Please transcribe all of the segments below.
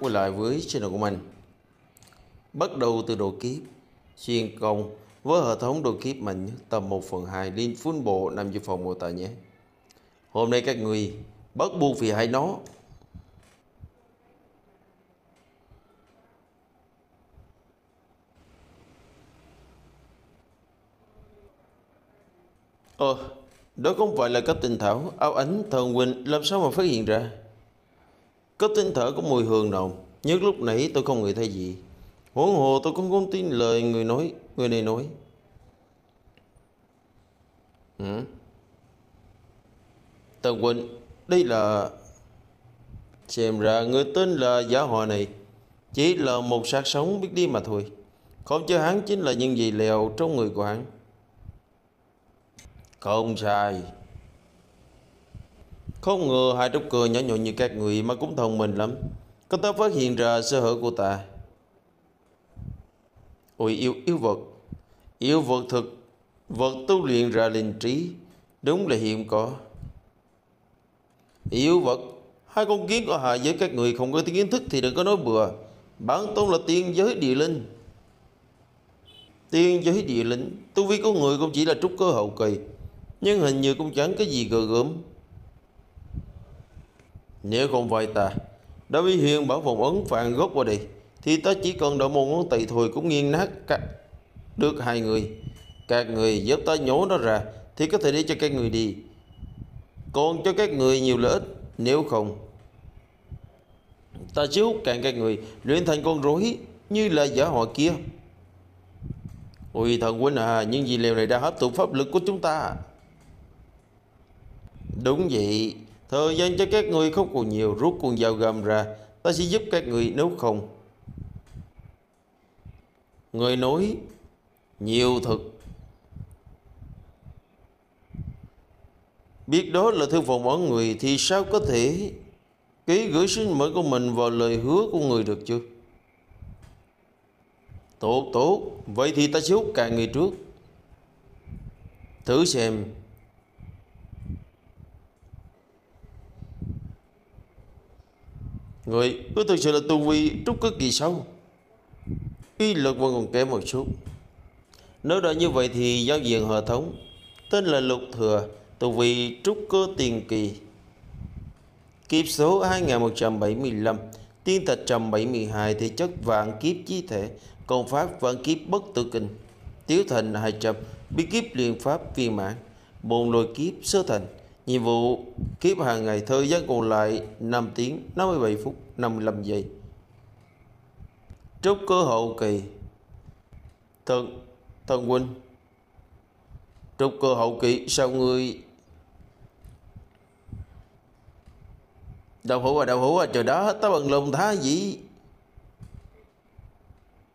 Quay lại với channel của mình. Bắt đầu từ độ kiếp chuyên công với hệ thống độ kiếp mạnh nhất tầm 1/2 liên phun bộ nằm trong phòng mô tả nhé. Hôm nay các người bắt buộc vì hại nó. Đó không phải là cấp tinh thảo áo ánh Thần Quỳnh làm sao mà phát hiện ra? Cấp tinh thảo có mùi hương nồng, nhất lúc nãy tôi không người thấy gì. Huống hồ tôi cũng không tin lời người này nói. Thần Quỳnh, đây là... Xem ra người tên là giả họ này chỉ là một xác sống biết đi mà thôi. Không cho hắn chính là những gì lèo trong người của hắn. Không sai. Không ngờ hai trúc cơ nhỏ nhọn như các người mà cũng thông minh lắm, có thể phát hiện ra sơ hở của ta. Ôi yêu vật tu luyện ra linh trí, đúng là hiếm có. Yêu vật, hai con kiến ở hạ giới các người không có kiến thức thì đừng có nói bừa. Bản tôn là tiên giới địa linh. Tiên giới địa linh, tu vi của người cũng chỉ là trúc cơ hậu kỳ, nhưng hình như cũng chẳng có gì gờ gớm. Nếu không phải ta đã bị Huyền Bảo Phòng ấn phản gốc qua đi, thì ta chỉ cần đậu một ngón tay thôi cũng nghiền nát được hai người. Các người giúp ta nhổ nó ra thì có thể để cho các người đi, còn cho các người nhiều lợi ích. Nếu không, ta chiếu càng các người luyện thành con rối như là giả họ kia. Ôi Thần Quỳnh à, những gì lèo này đã hấp thụ pháp lực của chúng ta. Đúng vậy, thời gian cho các người không còn nhiều, rút con dao găm ra, ta sẽ giúp các người. Nếu không, người nói nhiều thật. Biết đó là thư phòng ở người thì sao có thể ký gửi sinh mệnh của mình vào lời hứa của người được chứ? Tốt, vậy thì ta xúc cả người trước. Thử xem. Người cứ thực sự là tu vi trúc cơ kỳ sâu, uy lực vẫn còn kém một chút. Nếu đã như vậy thì giao diện hệ thống tên là Lục Thừa, tu vi trúc cơ tiền kỳ, kiếp số 2175, tiên tịch 172, thì chất vạn kiếp chi thể, công pháp vạn kiếp bất tử kinh, tiểu thành 200, bí kiếp liên pháp viên mãn, bồn lôi kiếp sơ thành. Nhiệm vụ kiếp hàng ngày, thời gian còn lại 5 tiếng 57 phút 55 giây. Trúc cơ hậu kỳ. Thần Quỳnh, trúc cơ hậu kỳ sao người? Đậu hữu à, trời đó, ta bằng lòng tha gì?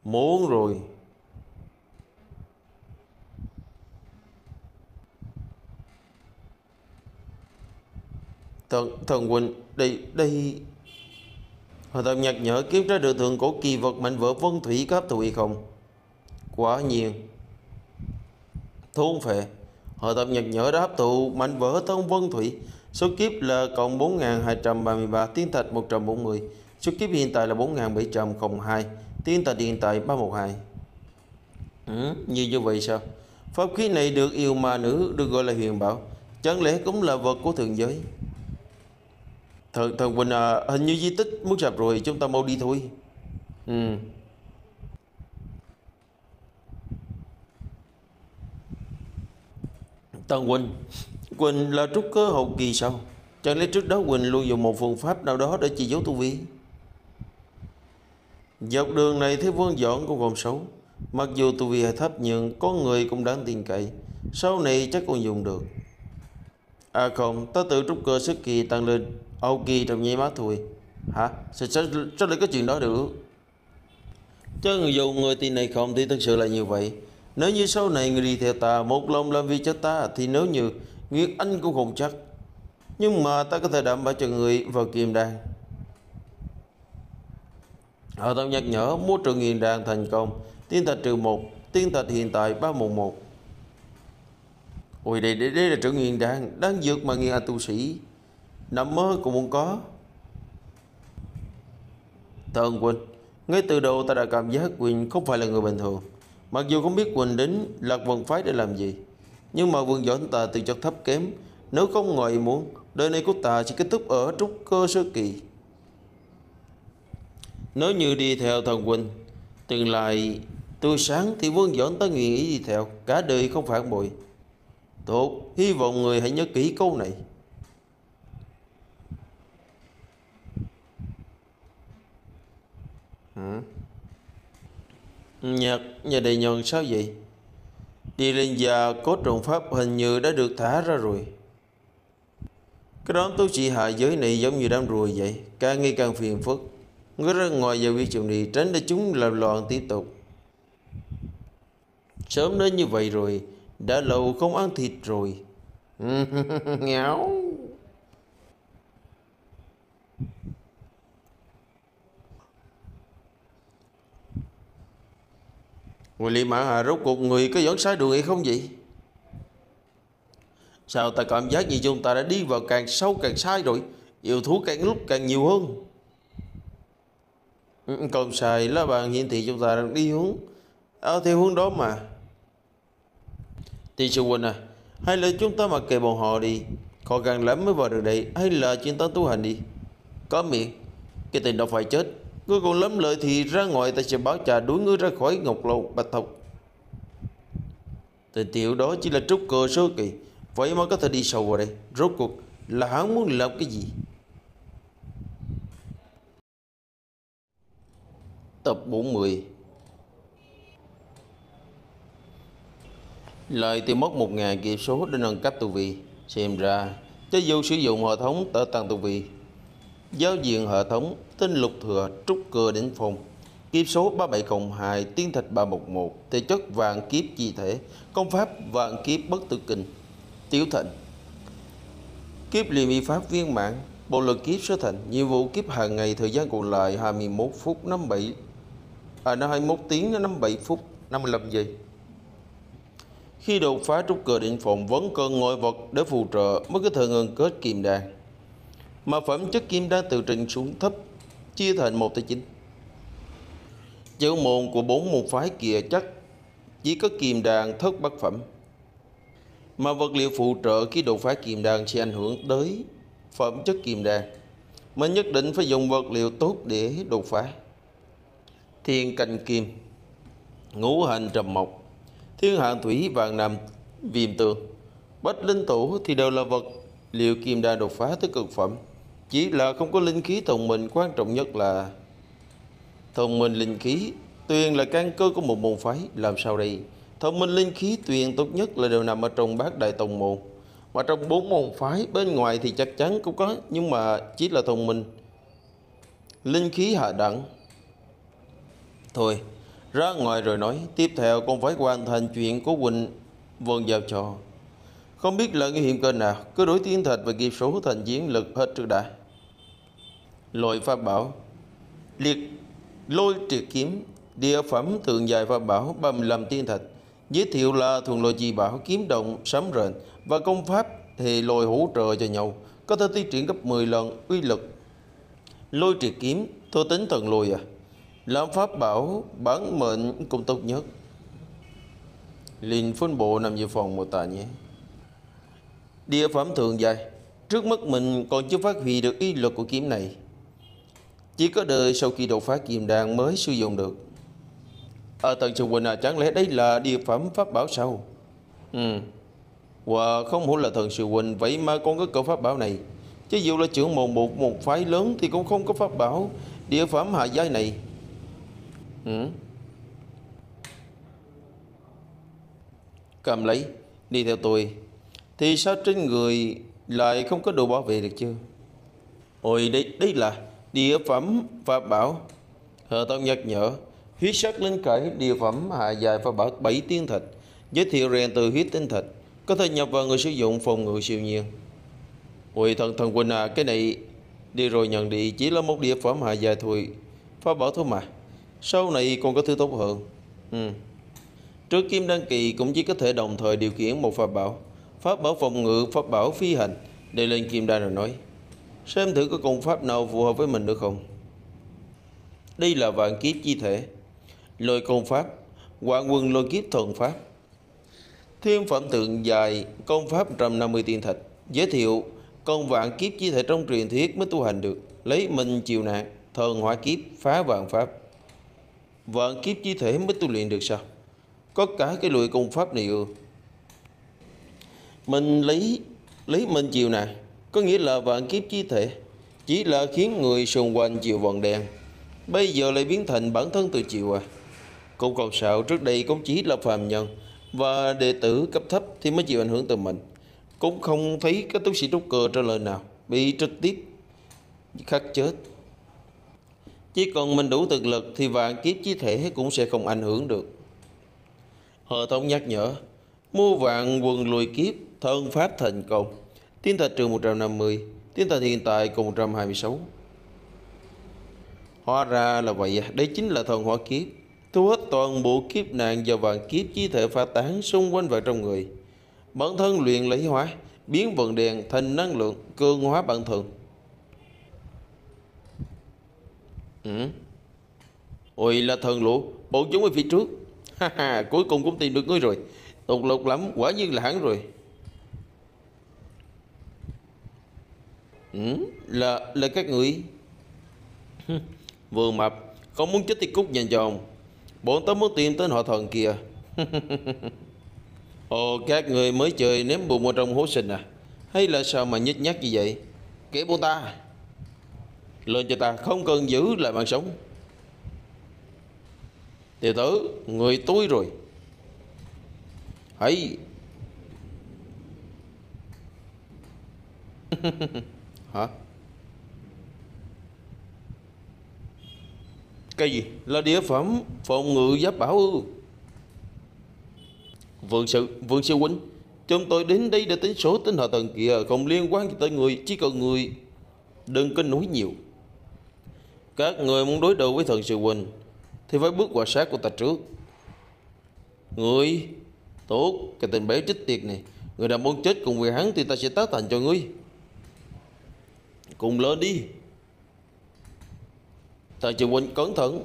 Muốn rồi. Thần Quỳnh, đây... Hồi thần nhắc nhở kiếm ra được thượng cổ kỳ vật mạnh vỡ vân thủy cấp thủy không? Quả nhiên. Thôn phệ. Hồi thần nhắc nhở đã hấp thụ mạnh vỡ thân vân thủy. Số kiếp là cộng 4233, tiên thạch 140. Số kiếp hiện tại là 4702, tiên thạch hiện tại 312. Như vậy sao? Pháp khí này được yêu ma nữ được gọi là Huyền Bảo, chẳng lẽ cũng là vật của thượng giới? Thần Quỳnh à, hình như di tích muốn sập rồi, chúng ta mau đi thôi. Thần Quỳnh, Quỳnh là trúc cơ hậu kỳ sao? Chẳng lẽ trước đó Quỳnh luôn dùng một phương pháp nào đó để chỉ dấu tu vi? Dọc đường này thấy vương dọn cũng còn xấu. Mặc dù tu vi thấp nhưng có người cũng đáng tin cậy, sau này chắc còn dùng được. À không, ta tự trúc cơ sức kỳ tăng lên hậu kỳ trong nháy mắt thôi. Hả? Sao lại có chuyện đó được? Chứ dù người tin này không thì thật sự là như vậy. Nếu như sau này người đi theo ta một lòng làm việc cho ta thì nếu như Nguyệt Anh cũng không chắc. Nhưng mà ta có thể đảm bảo cho người vào kim đan. Họ tao nhắc nhở mua trừ nghiền đan thành công, tiên thạch trừ 1, tiên thạch hiện tại 311. Ôi đây là trợ nghiền đan, đáng dược mà nghiền à tu sĩ nằm mơ cũng không có. Thần Quỳnh, ngay từ đầu ta đã cảm giác Quỳnh không phải là người bình thường. Mặc dù không biết Quỳnh đến Lạc Vân Phái để làm gì, nhưng mà Quỳnh giỏi ta từ chất thấp kém. Nếu không ngoài muốn, đời này của ta sẽ kết thúc ở trúc cơ sơ kỳ. Nếu như đi theo Thần Quỳnh, tương lai tươi sáng thì Vương Dõn ta nguyện ý đi theo, cả đời không phản bội. Tốt, hy vọng người hãy nhớ kỹ câu này. Nhạc nhà đầy nhòn sao vậy? Đi lên già cốt trộn pháp hình như đã được thả ra rồi. Cái đám tu sĩ hạ giới này giống như đám ruồi vậy, càng ngày càng phiền phức. Người ra ngoài vào vi trường này tránh để chúng làm loạn tiếp tục. Sớm đến như vậy rồi, đã lâu không ăn thịt rồi. Ngáo. Người Lý Mã Hà rốt cuộc người có dẫn sai đường hay không vậy? Sao ta cảm giác như chúng ta đã đi vào càng sâu càng sai rồi, yêu thú càng lúc càng nhiều hơn. Còn xài lá bàn hiển thị chúng ta đang đi hướng theo hướng đó mà. Thì sư huynh à, hay là chúng ta mặc kệ bọn họ đi, khó khăn lắm mới vào được đây, hay là chuyên ta tu hành đi. Có miệng, cái tên đó phải chết. Ngươi còn lắm lợi thì ra ngoài, ta sẽ báo trà đuổi ngươi ra khỏi Ngọc Lâu Bạch Thọc. Tên tiểu đó chỉ là trúc cơ sơ kỳ, vậy mà có thể đi sâu vào đây. Rốt cuộc là hắn muốn làm cái gì? Tập 40. Lại tiêu mất 1.000 kỹ số để nâng cấp tu vi. Xem ra cho dù sử dụng hệ thống tở tăng tu vi. Giao diện hệ thống tên lục thừa trúc cơ đỉnh phong, kiếp số 3702, tiên thạch 311, thể chất vạn kiếp chi thể, công pháp vạn kiếp bất tử kinh, tiểu thành kiếp liêm y pháp viên mãn, bộ lực kiếp sơ thành, nhiệm vụ kiếp hàng ngày, thời gian còn lại 21 phút 57 21 tiếng 57 phút 55 giây. Khi đột phá trúc cơ đỉnh phong vẫn cần ngoại vật để phù trợ mới có thể ngừng kết kim đan, mà phẩm chất kim đan từ trình xuống thấp chia thành 1/9. Chữ môn của 4 môn phái kia chắc chỉ có kim đan thất bát phẩm, mà vật liệu phụ trợ khi đột phá kim đan sẽ ảnh hưởng tới phẩm chất kim đan, mà nhất định phải dùng vật liệu tốt để đột phá. Thiên canh kim, ngũ hành trầm mộc, thiên hạ thủy vàng nằm viêm tường, bách linh tủ thì đều là vật liệu kim đan đột phá tới cực phẩm, chỉ là không có linh khí thông minh. Quan trọng nhất là thông minh linh khí tuyền là căn cơ của một môn phái, làm sao đây? Thông minh linh khí tuyền tốt nhất là đều nằm ở trong bát đại tông môn, mà trong 4 môn phái bên ngoài thì chắc chắn cũng có, nhưng mà chỉ là thông minh linh khí hạ đẳng thôi. Ra ngoài rồi nói. Tiếp theo con phải hoàn thành chuyện của Quỳnh Vân giao cho. Không biết là cái hiểm cơ nào, cứ đối tiến thịt và kịp số thành chiến lực hết trước đã. Loại pháp bảo liệt lôi triệt kiếm, địa phẩm thượng dài pháp bảo 35 tiên thạch, giới thiệu là thuần lôi chi bảo, kiếm động sấm rền và công pháp thì lôi hỗ trợ cho nhau, có thể tiến triển gấp 10 lần uy lực. Lôi triệt kiếm tôi tính thần lôi à, làm pháp bảo bản mệnh cũng tốt nhất. Liền phân bộ nằm về phòng một tà nhé. Địa phẩm thường dài, trước mắt mình còn chưa phát huy được uy lực của kiếm này, chỉ có đời sau khi đột phá kim đan mới sử dụng được. Ở Tần Sư Huynh à, chẳng lẽ đây là địa phẩm pháp bảo sao? Và không hổ là Thần Sư Huynh, vậy mà con có cỡ pháp bảo này. Chứ dù là trưởng môn một phái lớn thì cũng không có pháp bảo địa phẩm hạ giai này. Cầm lấy, đi theo tôi. Thì sao trên người lại không có đồ bảo vệ được chưa? Ôi đây là địa phẩm pháp bảo. Hờ tông nhắc nhở, huyết sắc linh cải địa phẩm hạ dài pháp bảo 7 tiên thạch, giới thiệu rèn từ huyết tinh thạch, có thể nhập vào người sử dụng phòng ngự siêu nhiên. Ôi thần Quỳnh à, cái này đi rồi nhận đi, chỉ là một địa phẩm hạ dài thôi, pháp bảo thôi mà, sau này còn có thứ tốt hơn. Trước kim đăng kỳ cũng chỉ có thể đồng thời điều khiển một pháp bảo, pháp bảo phòng ngự, pháp bảo phi hành. Để lên kim đa rồi nói, xem thử có công pháp nào phù hợp với mình được không. Đây là vạn kiếp chi thể, lôi công pháp, Quảng Quân Lôi Kiếp Thuần Pháp. Thiên phẩm tượng dài công pháp 150 tiên thạch. Giới thiệu công vạn kiếp chi thể trong truyền thuyết mới tu hành được, lấy mình chiều nạn, thần hỏa kiếp, phá vạn pháp. Vạn kiếp chi thể mới tu luyện được sao? Có cả cái lụi công pháp này ư? Mình lấy mình chiều nạn, có nghĩa là vạn kiếp chi thể chỉ là khiến người xung quanh chịu vòn đen, bây giờ lại biến thành bản thân tự chịu à? Cũng còn sợ trước đây cũng chỉ là phàm nhân và đệ tử cấp thấp thì mới chịu ảnh hưởng từ mình. Cũng không thấy các tu sĩ trúc cơ trả lời nào bị trực tiếp khắc chết. Chỉ cần mình đủ thực lực thì vạn kiếp chi thể cũng sẽ không ảnh hưởng được. Hệ thống nhắc nhở, mua vạn quần lùi kiếp thân pháp thành công, tiên thạch trừ 150, tiên thạch hiện tại còn 126. Hóa ra là vậy, đây chính là thần hỏa kiếp, thu hết toàn bộ kiếp nạn và vạn kiếp chi thể pha tán xung quanh vào trong người. Bản thân luyện lấy hóa, biến vận đèn thành năng lượng, cường hóa bản thân. Ôi là thần lũ, bọn chúng ở phía trước. Ha ha, cuối cùng cũng tìm được ngươi rồi. Tột lục lắm, quả nhiên là hắn rồi. Là các người. Vừa mập, không muốn chết thì cút nhà chồng. Bọn tớ muốn tìm tên họ thần kìa. Ồ, các người mới chơi ném bùm vào trong hố sình à? Hay là sao mà nhích nhác như vậy? Kể bọn ta lên cho ta, không cần giữ lại mạng sống. Tiểu tử, người tôi rồi. Hãy hả? Cái gì? Là địa phẩm phòng ngự giáp bảo ư? Vương sư huynh, chúng tôi đến đây để tính số tính họ thần kia, không liên quan gì tới người. Chỉ cần người đừng có nói nhiều. Các người muốn đối đầu với thần sư huynh thì phải bước qua sát của ta trước. Người tốt, cái tình bé trích tiệt này, người đã muốn chết cùng với hắn thì ta sẽ tác thành cho ngươi. Cùng lên đi. Thần sư huynh cẩn thận.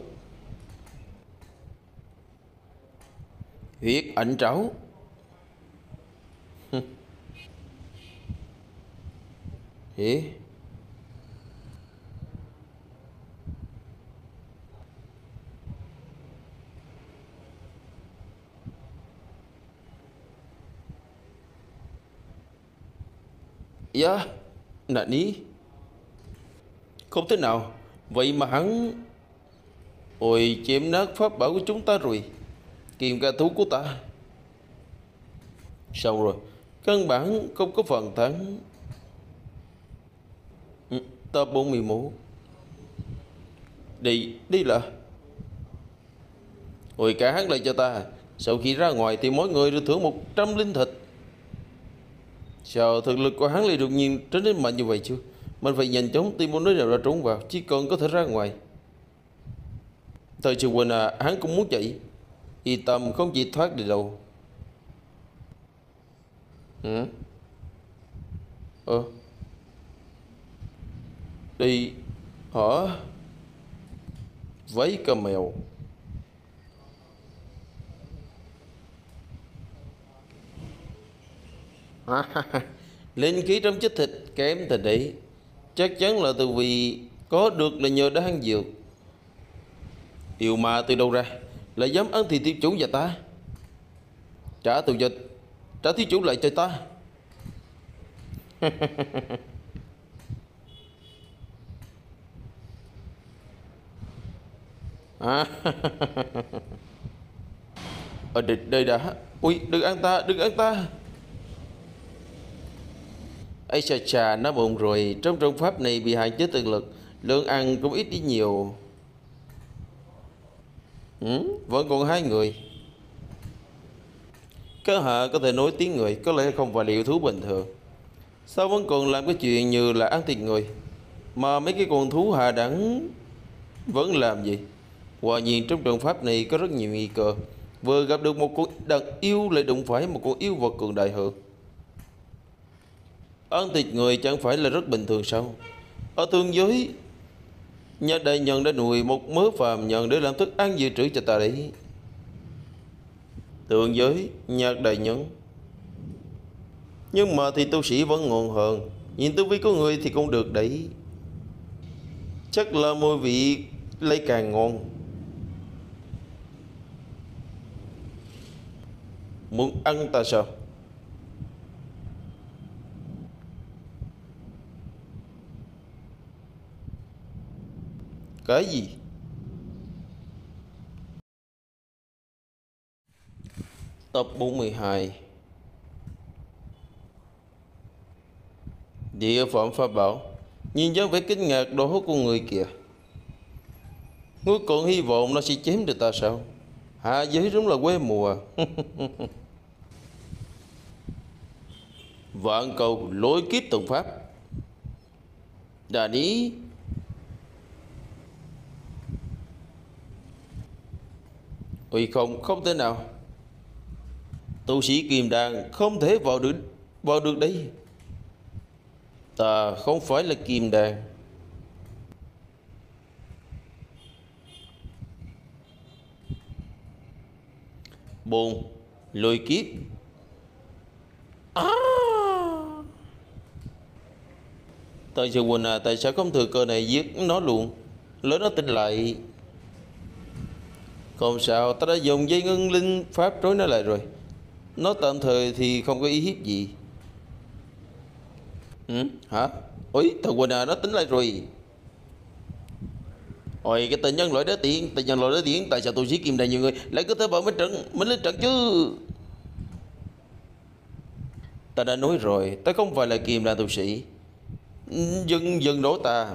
Huyết ảnh trảo. Hỉ. Dạ, nà ní. Không thế nào, vậy mà hắn... Ôi, chém nát pháp bảo của chúng ta rồi. Kim ca thú của ta. Xong rồi, căn bản không có phần thắng. Ta 41. Đi là. Ôi, cả hắn lại cho ta. Sau khi ra ngoài thì mỗi người được thưởng 100 linh thịt. Sao thực lực của hắn lại đột nhiên trở nên mạnh như vậy chứ? Mình phải nhanh chóng tìm một nơi nào đã trốn vào, chỉ cần có thể ra ngoài. Thời sự quên à, hắn cũng muốn chạy. Y tâm không chỉ thoát được đâu. Đi hả? Váy cà mèo. Linh khí trong chất thịt kém thật đấy, chắc chắn là từ vì có được là nhờ đã ăn dược. Điều mà từ đâu ra lại dám ăn thịt thiếu chủ và ta? Trả thiếu chủ lại cho ta. Ở đây đã. Ui, đừng ăn ta. Ây chà chà, nó bụng rồi. Trong trường pháp này bị hạn chế thực lực, lượng ăn cũng ít đi nhiều. Vẫn còn 2 người. Các hạ có thể nói tiếng người, có lẽ không phải liệu thú bình thường. Sao vẫn còn làm cái chuyện như là ăn thịt người? Mà mấy cái con thú hạ đẳng vẫn làm gì? Quả nhiên trong trường pháp này có rất nhiều nguy cơ. Vừa gặp được một con đàn yêu lại đụng phải một con yêu vật cường đại hơn. Ân tịch người chẳng phải là rất bình thường sao? Ở thương giới, nhà đại nhân đã nuôi một mớ phàm nhân để làm thức ăn dự trữ cho ta đấy. Thượng giới, nhạc đại nhân. Nhưng mà thì tu sĩ vẫn ngọn hờn, nhìn tu vi của người thì cũng được đấy. Chắc là mùi vị lấy càng ngon. Muốn ăn ta sao? Cái gì? Tập 42. Địa phẩm pháp bảo. Nhìn dáng vẻ kinh ngạc đó của người kìa. Ngươi còn hy vọng nó sẽ chém được ta sao? Hạ giới đúng là quê mùa. Vạn cầu lối kiếp tùng pháp. Đà ní. Ôi không, không thể nào. Tu sĩ Kim Đan không thể vào được đấy. Ta không phải là Kim Đan. Bồn lôi kiếp à. Tại sư huynh à, tại sao không thừa cơ này giết nó luôn? Lỡ nó tỉnh lại. Không sao, ta đã dùng dây ngân linh pháp trối nó lại rồi. Nó tạm thời thì không có ý hiếp gì. Ừ, hả? Ôi, thằng quỳnh à, nó tính lại rồi. Ôi, cái tên nhân loại đó tiện, tại sao tôi sĩ Kim Đan nhiều người lại cứ tới bảo mình lên trận chứ? Ta đã nói rồi, ta không phải là Kim Đan tu sĩ. Dừng đổ ta.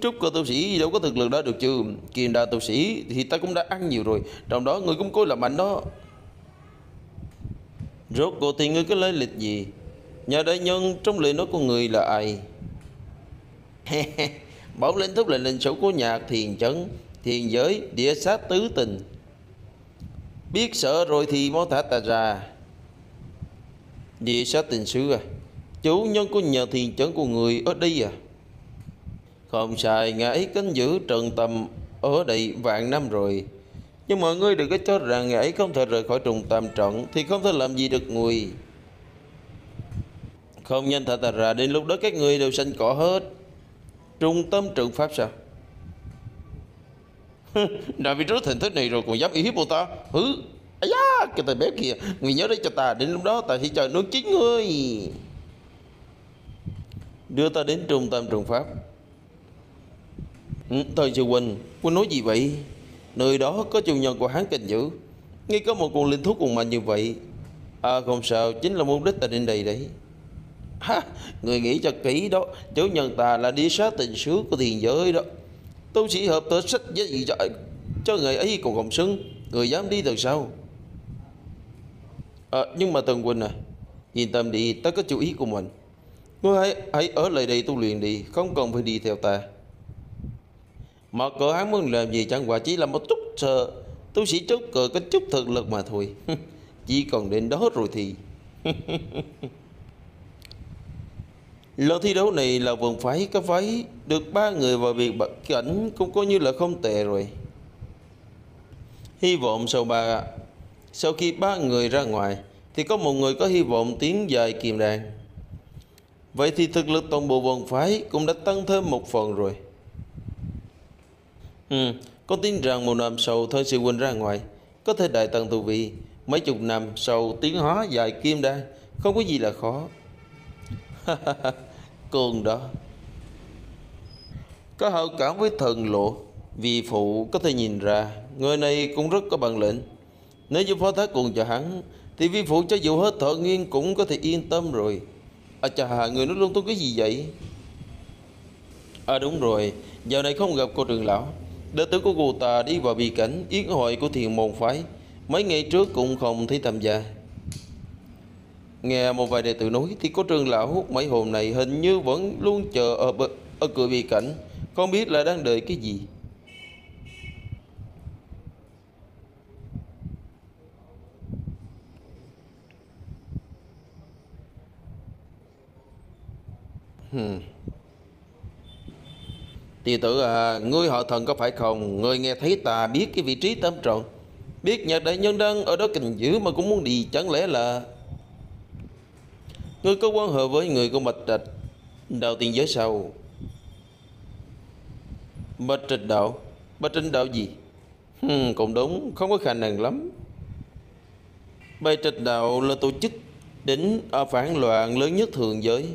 Trúc cơ tu sĩ đâu có thực lực đó được chứ. Kim Đan tu sĩ thì ta cũng đã ăn nhiều rồi, trong đó người cũng coi là mạnh đó. Rốt cuộc thì ngươi có lấy lịch gì? Nhà đại nhân trong lời nói của người là ai? Bảo linh thúc là linh sủng của nhạc Thiền Chấn, Thiền giới, địa sát tứ tình. Biết sợ rồi thì mau thả ta ra. Địa sát tình sứ à? Chủ nhân của nhà Thiền Chấn của người ở đây à? Không sai, ngã ấy canh giữ trần tâm ở đây vạn năm rồi. Nhưng mọi người đừng có cho rằng ngã ấy không thể rời khỏi trùng tam trận thì không thể làm gì được người. Không nhanh thả ta ra, đến lúc đó các người đều xanh cỏ hết. Trung tâm trừng pháp sao? Đã vì trước thành thế này rồi còn dám ý hiếp bọn ta? Hứ, à da, cái tay bé kia, người nhớ đấy cho ta, đến lúc đó ta sẽ chờ nước chính ngươi. Đưa ta đến trung tâm trừng pháp. Thời sư huynh nói gì vậy? Nơi đó có chủ nhân của hắn canh giữ, ngay có một con linh thú cùng mạnh như vậy. À không sao, chính là mục đích ta đến đây đấy. Ha, người nghĩ cho kỹ đó, chủ nhân ta là đi sát tình sứ của thiền giới đó. Tu sĩ hợp tới sách với gì cho người ấy còn không xứng, người dám đi từ sau. Nhưng mà Tần Quỳnh à, yên tâm đi, ta có chủ ý của mình. Ngươi hãy ở lại đây tu luyện đi, không cần phải đi theo ta. Mà cỡ hắn muốn làm gì chẳng qua chỉ là một chút sợ, tu sĩ chút cờ có chút thực lực mà thôi. Chỉ còn đến đó rồi thì. Lần thi đấu này là vườn phái có phái được 3 người vào việc bật cảnh cũng coi như là không tệ rồi. Hy vọng sau khi 3 người ra ngoài thì có một người có hy vọng tiến dài Kim Đan. Vậy thì thực lực toàn bộ vườn phái cũng đã tăng thêm một phần rồi. Con tin rằng một năm sau thôi sự huynh ra ngoài có thể đại tăng tu vi, mấy chục năm sau tiến hóa dài Kim Đan, không có gì là khó. Cường đó. Có hảo cảm với thần lộ, vì phụ có thể nhìn ra người này cũng rất có bản lĩnh. Nếu như phó thác cùng cho hắn thì vi phụ cho dù hết thợ nghiêng cũng có thể yên tâm rồi. À chà, người nói luôn tôi cái gì vậy? À đúng rồi, giờ này không gặp cô trưởng lão. Đệ tử của cô ta đi vào bi cảnh yến hội của thiền môn phái, mấy ngày trước cũng không thấy tham gia. Nghe một vài đệ tử nói thì có trường lão mấy hôm này hình như vẫn luôn chờ ở cửa bị cảnh, không biết là đang đợi cái gì. Tỳ tử à, ngươi họ Thần có phải không? Ngươi nghe thấy ta biết cái vị trí tâm trộn, biết nhà đại nhân đang ở đó kình dữ mà cũng muốn đi. Chẳng lẽ là ngươi có quan hệ với người của Bạch Trạch Đạo tiền giới sau? Bạch Trạch Đạo? Bạch Trạch Đạo gì? Cũng đúng, không có khả năng lắm. Bạch Trạch Đạo là tổ chức đỉnh phản loạn lớn nhất thượng giới.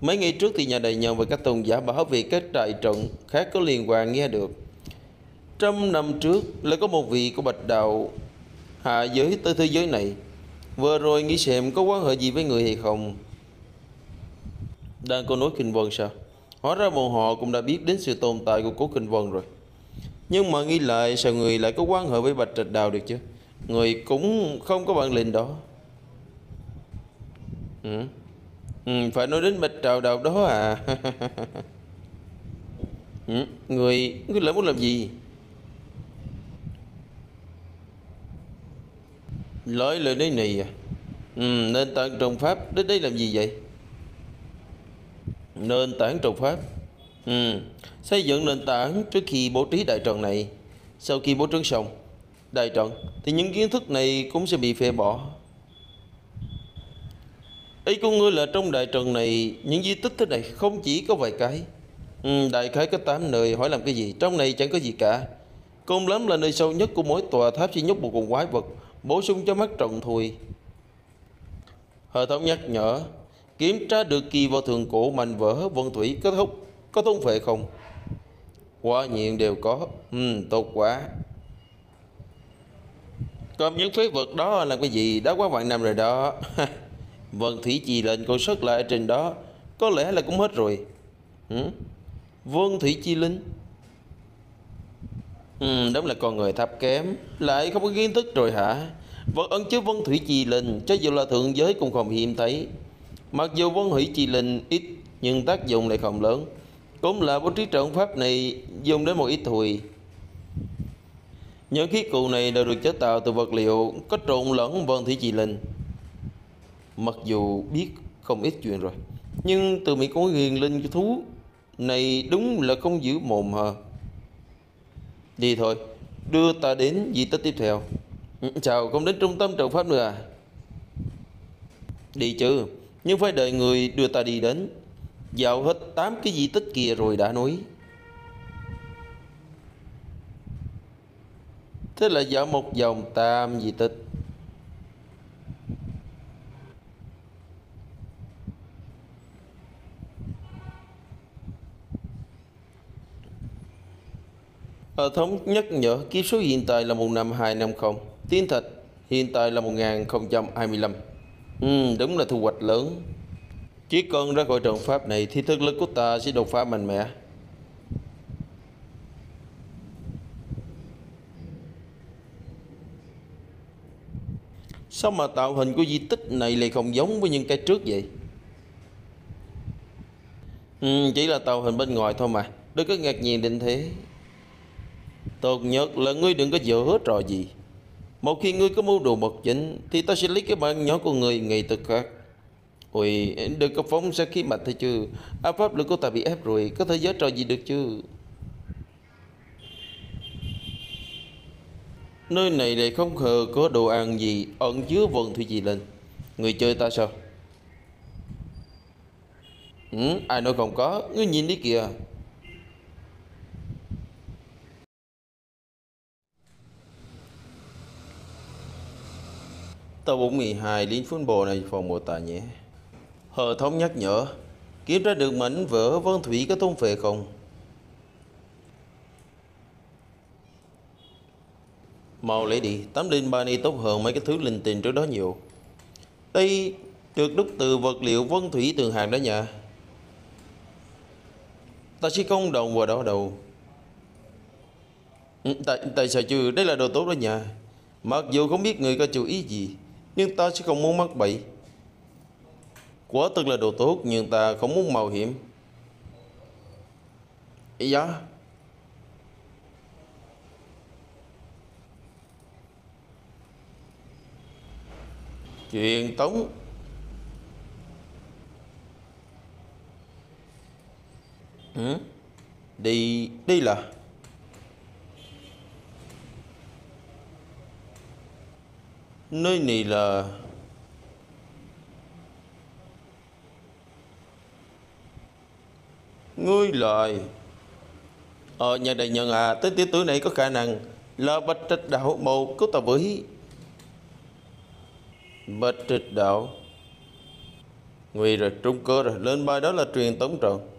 Mấy ngày trước thì nhà đại nhân và các tôn giả bảo về các trại trận khác có liên quan nghe được. Trăm năm trước lại có một vị của Bạch Đạo hạ giới tới thế giới này. Vừa rồi nghĩ xem có quan hệ gì với người hay không. Đang có nói Kinh Vân sao? Hóa ra bọn họ cũng đã biết đến sự tồn tại của cố Kinh Vân rồi. Nhưng mà nghĩ lại sao người lại có quan hệ với Bạch Trạch Đạo được chứ? Người cũng không có bản lĩnh đó. Phải nói đến Bạch Trạch Đạo đó à? Người lại muốn làm gì? Lối lời đấy này à? Nên tảng trồng pháp đến đây làm gì vậy? Nền tảng trồng pháp, xây dựng nền tảng trước khi bố trí đại trận này. Sau khi bố trí xong đại trận thì những kiến thức này cũng sẽ bị phê bỏ. Ý của ngươi là trong đại trận này những di tích thế này không chỉ có vài cái, đại khái có 8 nơi. Hỏi làm cái gì? Trong này chẳng có gì cả. Cùng lắm là nơi sâu nhất của mỗi tòa tháp sẽ nhốt một con quái vật bổ sung cho mắt trận thôi. Hệ thống nhắc nhở kiểm tra được kỳ vào thượng cổ mạnh vỡ vân thủy kết thúc có thôn phệ không? Quả nhiên đều có. Tốt quá. Còn những phế vật đó là cái gì? Đã quá vạn năm rồi đó. Vân thủy chi linh còn sót lại ở trên đó có lẽ là cũng hết rồi. Vân thủy chi linh, đúng là con người thấp kém, lại không có kiến thức rồi hả? Vật ấn chứa vân thủy chi linh cho dù là thượng giới cũng không hiếm thấy. Mặc dù vân thủy chi linh ít nhưng tác dụng lại không lớn. Cũng là bố trí trận pháp này dùng đến một ít thôi. Những khí cụ này đều được chế tạo từ vật liệu có trộn lẫn vân thủy chi linh. Mặc dù biết không ít chuyện rồi, nhưng từ miệng của huyền linh thú này đúng là không giữ mồm hờ. Đi thôi, đưa ta đến di tích tiếp theo. Chào, không đến trung tâm trận pháp nữa à? Đi chứ, nhưng phải đợi người đưa ta đi đến. Dạo hết 8 cái di tích kia rồi đã nói. Thế là dạo một vòng 8 di tích. Hệ thống nhắc nhở kiếp số hiện tại là 15250, tiến thạch hiện tại là 1025. Đúng là thu hoạch lớn. Chỉ cần ra khỏi trận pháp này thì thực lực của ta sẽ đột phá mạnh mẽ. Sao mà tạo hình của di tích này lại không giống với những cái trước vậy? Chỉ là tạo hình bên ngoài thôi mà. Đừng có ngạc nhiên định thế. Tốt nhất là ngươi đừng có dở hết trò gì. Một khi ngươi có mưu đồ bất chính thì ta sẽ lấy cái bàn nhỏ của ngươi ngay tức khắc. Ôi, đừng có phóng sẽ khí mạch thôi chứ. Pháp lực của ta bị ép rồi, có thể giở trò gì được chứ. Nơi này lại không hề có đồ ăn gì ẩn chứa vần thủy gì lên. Người chơi ta sao? Ai nói không có, ngươi nhìn đi kìa. Tờ 42 liên phun bộ này phòng mô tả nhé. Hệ thống nhắc nhở kiểm tra được mảnh vỡ vân thủy có thôn phệ không? Mau lấy đi, 803 này tốt hơn mấy cái thứ linh tinh trước đó nhiều. Đây được đúc từ vật liệu vân thủy tường hàng đó nha. Ta sẽ không động vào đó đâu. Tại sao chứ? Đây là đồ tốt đó nha. Mặc dù không biết người có chú ý gì, nhưng ta sẽ không muốn mắc bẫy. Quả thực là đồ tốt, nhưng ta không muốn mạo hiểm. Ý giá. Truyền tống. Ừ? Đi là nơi này là ngươi lời nhà đại nhân à, tới tiểu tử này có khả năng là Bạch Trạch Đạo một của tà vĩ. Bạch Trạch Đạo nguy rồi, trung cơ rồi, lên bài đó là truyền tống trận.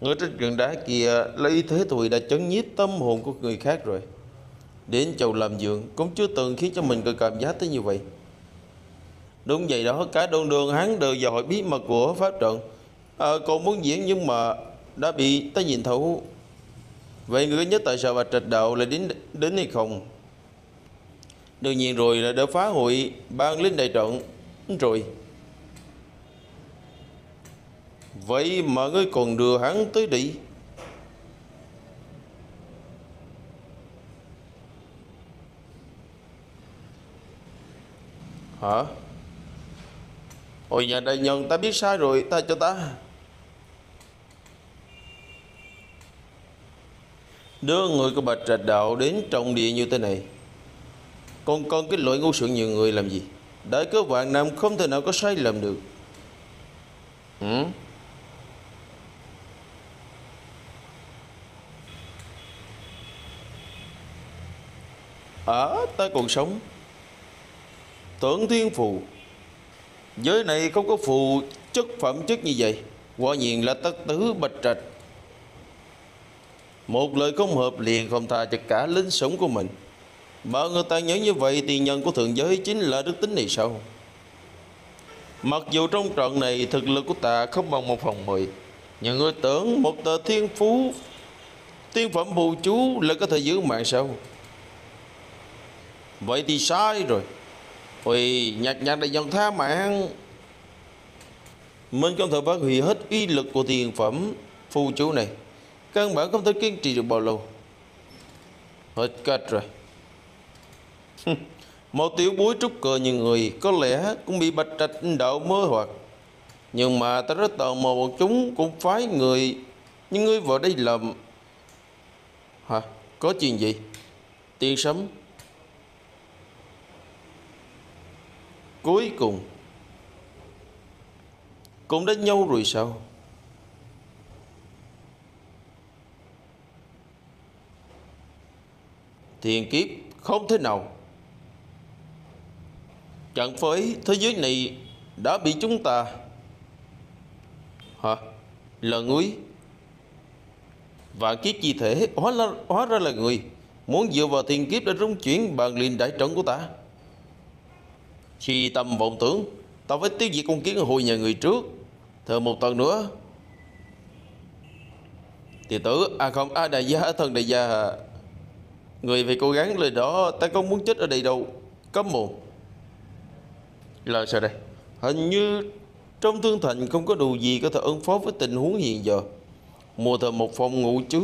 Người trên gần đá kia lấy y thế thùi đã chấn nhiếp tâm hồn của người khác rồi. Đến chầu làm giường cũng chưa từng khiến cho mình có cảm giác tới như vậy. Đúng vậy đó, cả đoạn đường hắn đều dò hỏi bí mật của pháp trận. Còn muốn diễn nhưng mà đã bị ta nhìn thấu. Vậy người nhớ tại sao Bạch Trạch Đạo lại đến hay không? Đương nhiên rồi, là đã phá hủy ban linh đại trận rồi. Vậy mà ngươi còn đưa hắn tới đi. Hả? Ôi nhà đại nhân, ta biết sai rồi, ta cho ta. Đưa người của Bạch Trạch Đạo đến trọng địa như thế này, còn con cái lỗi ngu xuẩn nhiều người làm gì? Đại cơ vạn năm không thể nào có sai lầm được. Ừ? Ta còn sống. Tưởng thiên phù, giới này không có phù chất phẩm chất như vậy. Quả nhiên là tất tứ Bạch Trạch. Một lời không hợp liền không tha cho cả lính sống của mình. Mà người ta nhớ như vậy, tiền nhân của thượng giới chính là đức tính này sao? Mặc dù trong trận này thực lực của ta không bằng 1/10, nhưng người tưởng một tờ thiên phú tiên phẩm phù chú là có thể giữ mạng sao? Vậy thì sai rồi. Ôi nhạc đại nhân tha mạng, mình không thể phát huy hết uy lực của thiền phẩm phù chú này, căn bản không thể kiên trì được bao lâu. Hết cách rồi. Một tiểu bối trúc cờ như người có lẽ cũng bị Bạch Trạch Đạo mơ hoặc, nhưng mà ta rất tò mò bọn chúng cũng phái người những người vào đây làm. Hả? Có chuyện gì? Tiên sấm. Cuối cùng cũng đến nhau rồi sao? Thiên kiếp không thế nào. Chẳng phải thế giới này đã bị chúng ta. Hả? Là ngươi? Và kiếp chi thể hóa ra là người muốn dựa vào thiên kiếp để rung chuyển bàn liền đại trận của ta. Khi tâm vọng tưởng, ta phải tiêu diệt con kiến hồi nhà người trước. Thờ một tuần nữa. Tiểu tử, đại gia, thần đại gia, người phải cố gắng lời đó, ta không muốn chết ở đây đâu. Cấm mồm. Là sao đây? Hình như trong thương thành không có đồ gì có thể ứng phó với tình huống hiện giờ. Mua thêm một phòng ngủ chứ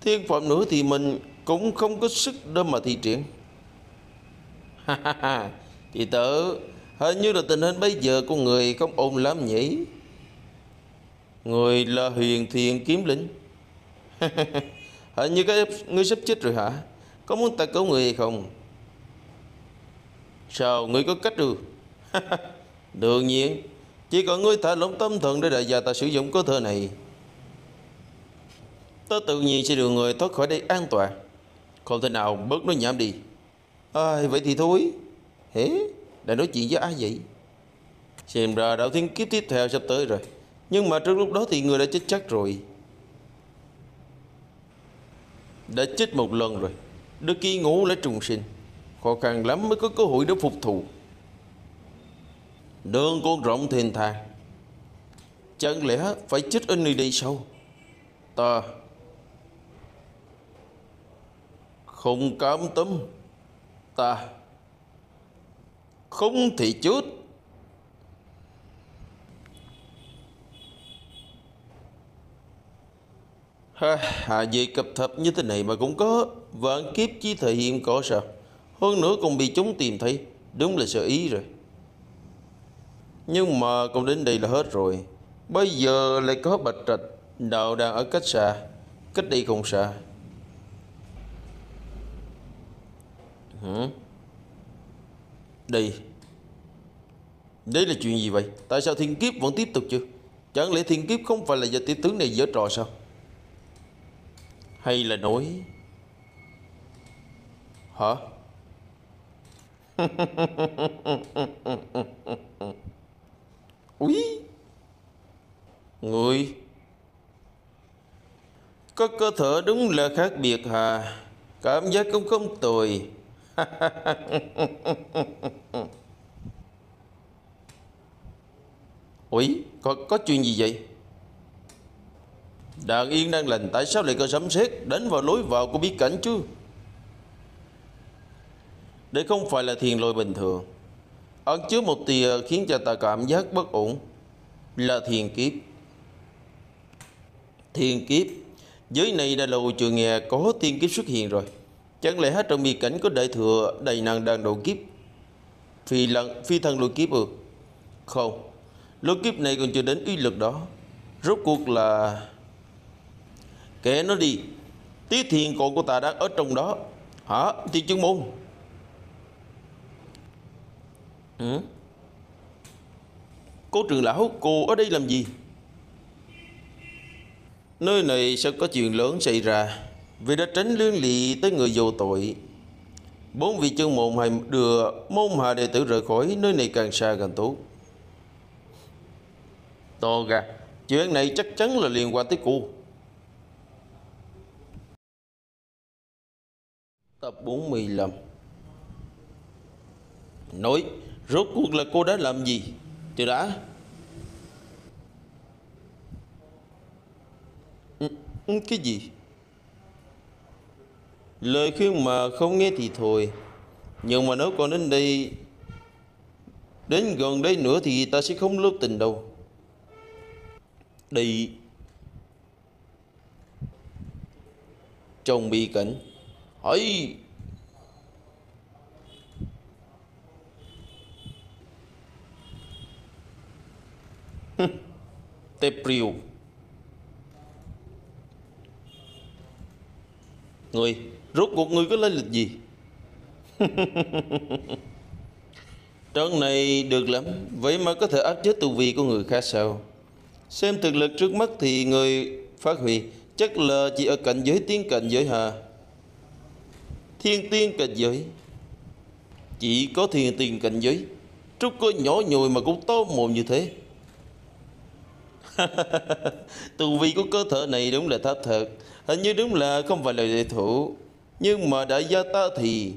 thiên phẩm nữa thì mình cũng không có sức để mà thi triển. Thì tử, hình như là tình hình bây giờ của người không ổn lắm nhỉ. Người là Huyền Thiên Kiếm Linh. Hình như cái ngươi sắp chết rồi hả? Có muốn ta cứu người hay không? Sao ngươi có cách được? Đương nhiên, chỉ cần ngươi thả lỏng tâm thần để đại gia ta sử dụng cơ thể này, ta tự nhiên sẽ đưa người thoát khỏi đây an toàn. Không thể nào bớt nó nhảm đi. Vậy thì thôi. Hế, đã nói chuyện với ai vậy? Xem ra đạo thiên kiếp tiếp theo sắp tới rồi. Nhưng mà trước lúc đó thì người đã chết chắc rồi. Đã chết một lần rồi, đứa kia ngủ lại trùng sinh. Khó khăn lắm mới có cơ hội để phục thù. Đường con rộng thềm thà, chẳng lẽ phải chết ở nơi đây sao? Ta không cam tâm. Ta không thể chết. Vì cập thập như thế này mà cũng có vạn kiếp chi thể hiện có sao? Hơn nữa còn bị chúng tìm thấy. Đúng là sợ ý rồi. Nhưng mà còn đến đây là hết rồi. Bây giờ lại có Bạch Trạch Đạo đang ở cách xa, cách đi cũng xa. Đi. Đấy là chuyện gì vậy? Tại sao thiên kiếp vẫn tiếp tục chứ? Chẳng lẽ thiên kiếp không phải là do tiểu tướng này giở trò sao? Hay là nói hả? Úi, người có cơ thể đúng là khác biệt hà. Cảm giác cũng không tồi. Úi, có chuyện gì vậy? Đàn yên đang lành, tại sao lại có sấm sét đánh vào lối vào của bí cảnh chứ? Đây không phải là thiền lôi bình thường, ẩn chứa một tia khiến cho ta cảm giác bất ổn. Là thiền kiếp. Thiền kiếp? Giới này đã lâu chưa nghe có thiên kiếp xuất hiện rồi. Chẳng lẽ hết trong bí cảnh có đại thừa đầy năng đang độ kiếp? Phi thân lôi kiếp ư? Không, lôi kiếp này còn chưa đến uy lực đó. Rốt cuộc là kệ nó đi. Tí thiền cổ của ta đang ở trong đó. Hả? Thiên chứng môn. Cô trưởng lão, cô ở đây làm gì? Nơi này sẽ có chuyện lớn xảy ra. Vì đã tránh liên lụy tới người vô tội, bốn vị chân môn hãy đưa môn hạ đệ tử rời khỏi nơi này càng xa càng tốt. To gà, chuyện này chắc chắn là liên quan tới cô. Tập 45. Nói, rốt cuộc là cô đã làm gì? Từ đã. Cái gì? Lời khuyên mà không nghe thì thôi, nhưng mà nếu còn đến đây, đến gần đây nữa thì ta sẽ không lướt tình đâu. Đi. Trong bi cảnh ấy. Tép riêu. Người, rốt cuộc người có lai lịch gì? Trận này được lắm, vậy mà có thể áp chế tu vi của người khác sao? Xem thực lực trước mắt thì người phát huy chắc là chỉ ở cảnh giới tiên cảnh giới hà. Thiên tiên cảnh giới. Chỉ có thiên tiên cảnh giới. Trúc cơ nhỏ nhồi mà cũng to mồm như thế. Tù vi của cơ thể này đúng là thấp thật. Hình như đúng là không phải là đệ thủ. Nhưng mà đại gia ta thì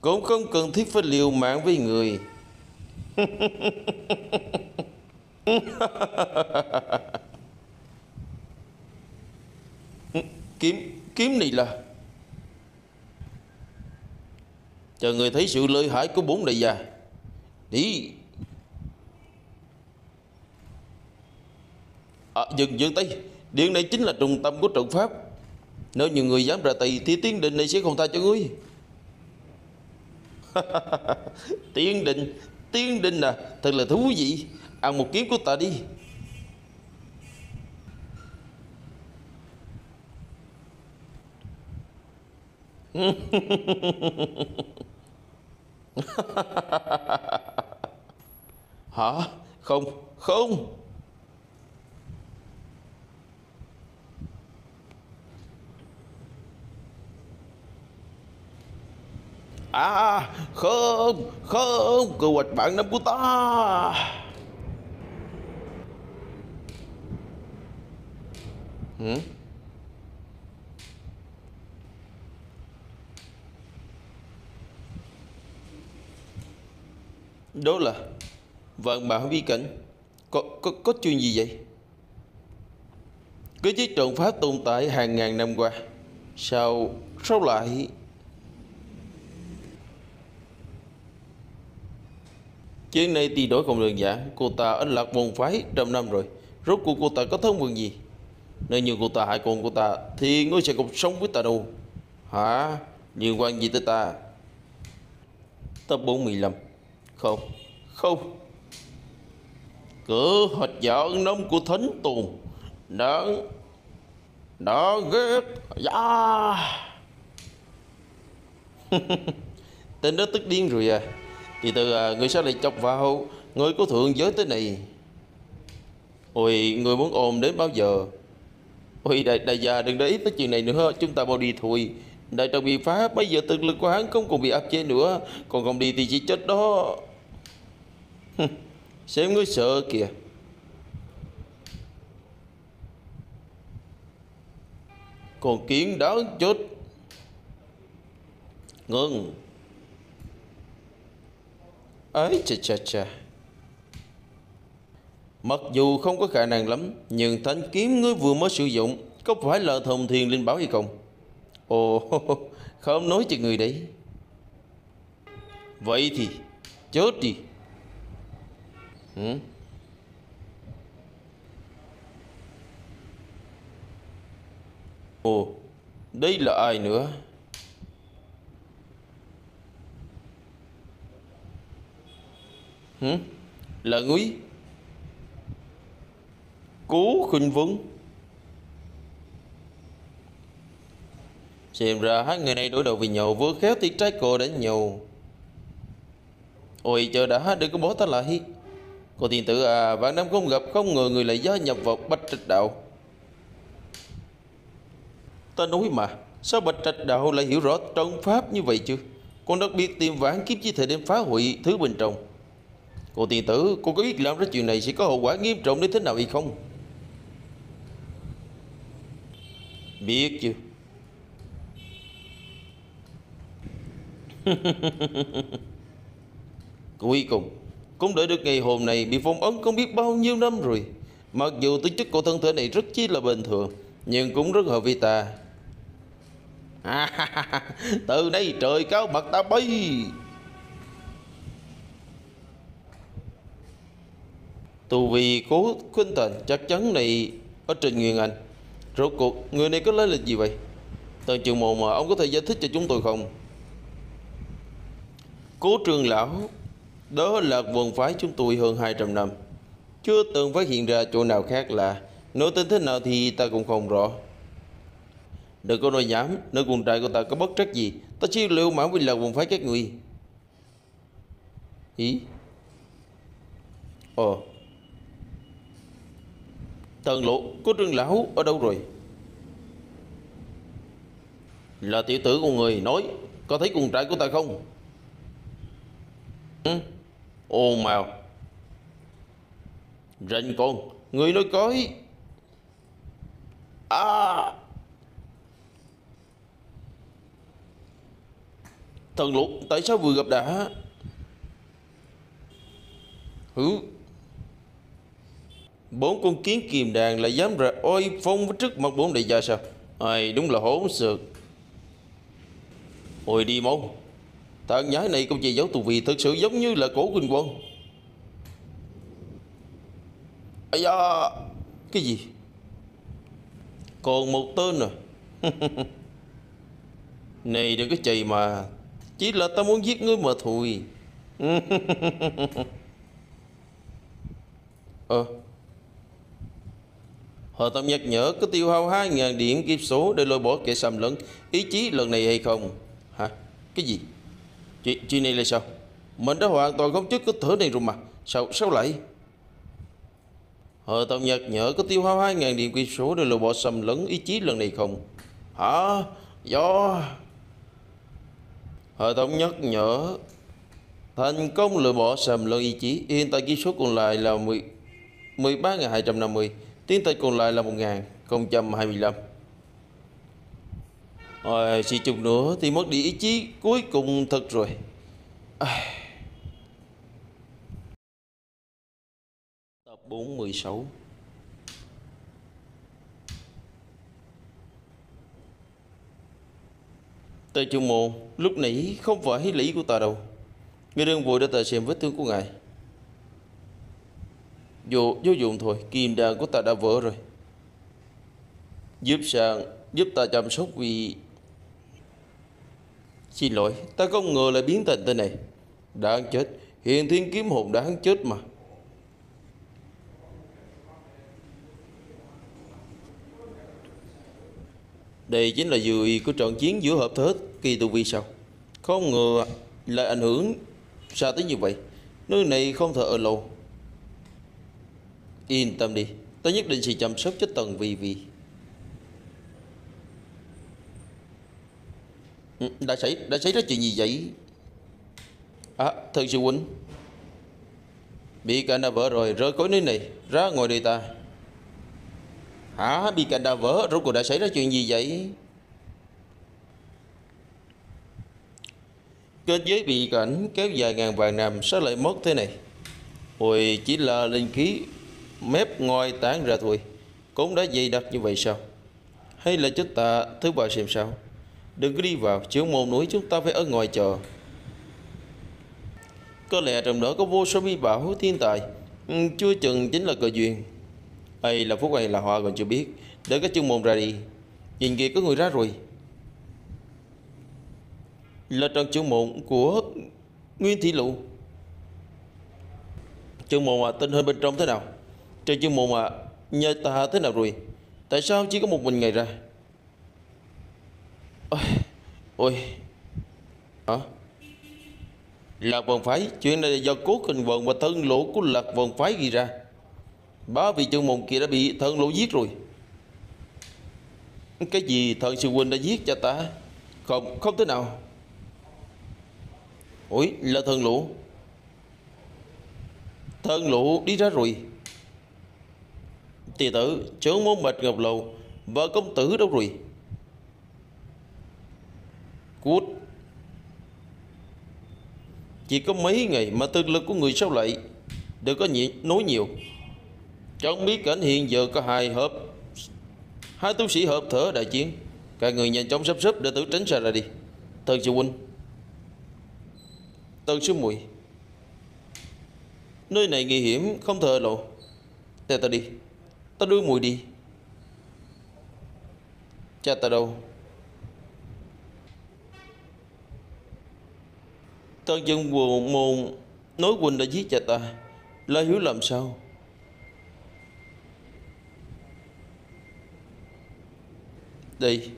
cũng không cần thiết phải liều mạng với người. Kiếm này là chờ người thấy sự lợi hại của bốn đại gia. Đi. Dừng tay. Điện này chính là trung tâm của trận pháp. Nếu nhiều người dám ra tay thì tiến định này sẽ không tha cho ngươi. Tiến định. Tiến định à? Thật là thú vị. Ăn một kiếm của ta đi. Hả? Không. Không. À, không, không, kế hoạch vạn năm của ta. Đó là vạn bảo bí cảnh. Có chuyện gì vậy? Cái chiếc trận pháp tồn tại hàng ngàn năm qua, sao lại? Chuyện này thì đổi không đơn giản. Cô ta ở Lạc Vân Phái trăm năm rồi. Rốt cuộc cô ta có thân phận gì? Nếu như cô ta hại con cô ta thì ngươi sẽ cùng sống với ta đâu. Hả? Liên quan gì tới ta? Tập 45. Không. Không. Cửa hạt giận nông của thánh tùng đó đó ghét da. Tên đó tức điên rồi à. Thì từ người sao lại chọc vào người của thượng giới tới này. Ôi người muốn ồn đến bao giờ. Ôi đại già đừng để ý tới chuyện này nữa. Chúng ta mau đi thôi. Đại trọng bị phá. Bây giờ thực lực của hắn không còn bị áp chế nữa. Còn không đi thì chỉ chết đó. Xem ngươi sợ kìa. Còn kiến đáng chết. Ngừng. Ấy chà chà chà. Mặc dù không có khả năng lắm, nhưng thanh kiếm ngươi vừa mới sử dụng có phải là thông thiên linh bảo hay không? Ồ, không nói cho người đấy. Vậy thì chết đi. Ồ, đây là ai nữa? Là ngươi? Cố khinh vấn. Xem ra hai người này đối đầu vì nhau. Vừa khéo thì trái cô đã nhiều. Ôi chờ đã, đừng có bỏ ta lại. Cô tiền tử à, vạn năm không gặp, không ngờ người lại gia nhập vào Bạch Trạch Đạo. Ta nói mà, sao Bạch Trạch Đạo lại hiểu rõ trong pháp như vậy chứ? Con đặc biệt tìm vãn kiếp chi thể đem phá hủy thứ bên trong. Cô tiền tử, cô có biết làm ra chuyện này sẽ có hậu quả nghiêm trọng đến thế nào hay không? Biết chứ. Cuối cùng cũng đợi được ngày hôm này. Bị phong ấn không biết bao nhiêu năm rồi. Mặc dù tính chất của thân thể này rất chi là bình thường, nhưng cũng rất hợp với ta. Từ đây trời cao mặt ta bay. Tù vì cố khuyên tần chắc chắn này ở trên nguyên anh. Rốt cuộc người này có lấy lịch gì vậy? Tần trường mộ mà ông có thể giải thích cho chúng tôi không? Cố trường lão, đó là vườn phái chúng tôi hơn 200 năm. Chưa từng phát hiện ra chỗ nào khác lạ. Nói tên thế nào thì ta cũng không rõ. Đừng có nói nhảm, nơi quần trại của ta có bất trắc gì. Ta chỉ liệu mãn với là vườn phái các người. Ý? Ồ. Thần lộ, cố trương lão ở đâu rồi? Là tiểu tử của người nói. Có thấy quần trại của ta không? Ô màu rình con người nói cối à. Thần lục, tại sao vừa gặp đã bốn con kiến kiềm đàn lại dám ra oai phong trước mặt bốn đại gia sao? Ai đúng là hỗn xược. Ôi đi mau. Thằng nhái này không chỉ giấu tù vị, thực sự giống như là Cổ Kinh Quân. Ây da. Cái gì? Còn một tên rồi. Này đừng có chày mà. Chỉ là ta muốn giết ngươi mà thôi. Họ tâm nhắc nhở có tiêu hao 2000 điểm kiếp số để lôi bỏ kẻ xâm lấn. Ý chí lần này hay không? Hả? Cái gì? Chuyện này là sao? Mình đã hoàn toàn không chết cái thở này rồi mà. Sao lại? Hờ tông nhật nhở có tiêu hao 2000 điểm quy số để lộ bỏ xâm lấn ý chí lần này không? Hả? Do Hờ tông nhật nhở thành công lựa bỏ xâm lấn ý chí. Hiện tại ký số còn lại là 13.250. Tiến tới còn lại là 1025. Rồi, chỉ chục nữa thì mất đi ý chí cuối cùng thật rồi. Tập 46. Tề Trung Môn, lúc nãy không phải hí lý của ta đâu. Người đơn vội đã ta xem vết thương của ngài. Vô dụng thôi, kim đàn của ta đã vỡ rồi. Giúp ta chăm sóc vì... Xin lỗi, ta không ngờ lại biến thành tên này. Đáng chết, Huyền Thiên Kiếm Hồn đáng chết mà. Đây chính là dùi của trận chiến giữa hợp thất kỳ tu vi sao? Không ngờ lại ảnh hưởng sao tới như vậy. Nơi này không thở ở lâu. Yên tâm đi, ta nhất định sẽ chăm sóc cho Tần Vi Vi. Đã xảy ra chuyện gì vậy? À, thần sư huynh, bị cana vỡ rồi, rơi cối nơi này, ra ngồi đây ta. Hả, bị cana vỡ, rốt cuộc đã xảy ra chuyện gì vậy? Kết giới bị cảnh kéo dài ngàn vàng năm, sao lại mất thế này? Hồi chỉ là linh khí mép ngoài tán ra thôi, cũng đã dày đặc như vậy sao? Hay là chúng ta thứ vào xem sao? Đừng có đi vào, chiếu môn núi chúng ta phải ở ngoài chờ. Có lẽ trong đó có vô số bí bảo thiên tài, chưa chừng chính là cơ duyên. Hay là phúc hay là họa còn chưa biết. Để cái chương môn ra đi. Nhìn kìa, có người ra rồi. Là trong chương môn của Nguyên Thị Lụ. Chương môn à, tình hình bên trong thế nào? Trong chương môn à, nhà ta thế nào rồi? Tại sao chỉ có một mình ngày ra? Ôi, hả? Lạc Vân Phái, chuyện này là do cố hình vận và thân lỗ của Lạc Vân Phái ghi ra. Bởi vì chương môn kia đã bị thân lỗ giết rồi. Cái gì? Thần sư huynh đã giết cho ta? Không, không thế nào. Ủi, là thân lỗ. Thân lỗ đi ra rồi. Tì tử, trưởng môn Bạch Ngọc Lâu và công tử đâu rồi? Cút. Chỉ có mấy ngày mà tư lực của người sao lại đừng có nói nhiều. Trong bí cảnh hiện giờ có hai tu sĩ hợp thở đại chiến. Các người nhanh chóng sắp xếp để tử tránh xa ra đi. Thần sư huynh, Tần sư muội, nơi này nguy hiểm không thờ lộ. Để ta đi, ta đưa muội đi. Cha ta đâu? Tân dân vừa môn nói Quỳnh đã giết cha ta là hiểu lầm sao? Đi.